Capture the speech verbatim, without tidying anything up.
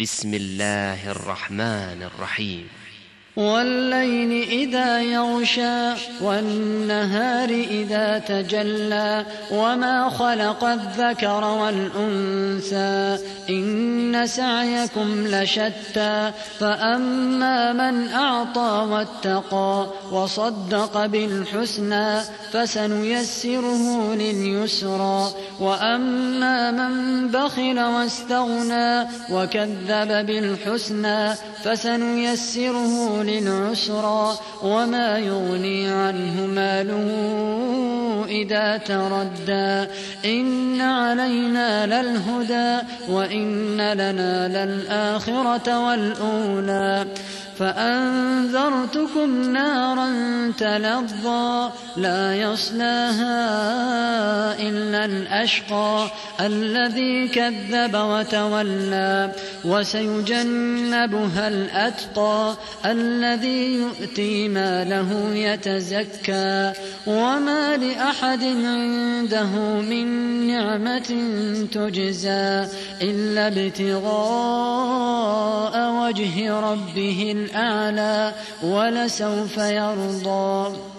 بسم الله الرحمن الرحيم. والليل إذا يغشى والنهار إذا تجلى وما خلق الذكر والأنثى إن سعيكم لشتى فأما من أعطى واتقى وصدق بالحسنى فسنيسره لليسرى وأما من بخل واستغنى وكذب بالحسنى فسنيسره للعسرى وما يغني عنه ماله إذا تردى إن علينا للهدى وإن لنا للآخرة والأولى فأنذرتكم نارا تلظى لا يصلاها إلا الأشقى الذي كذب وتولى وسيجنبها الأتقى الذي يؤتي ماله يتزكى وما لأحد عنده من نعمة تجزى إلا ابتغاء وجه ربه الأعلى ولسوف يرضى.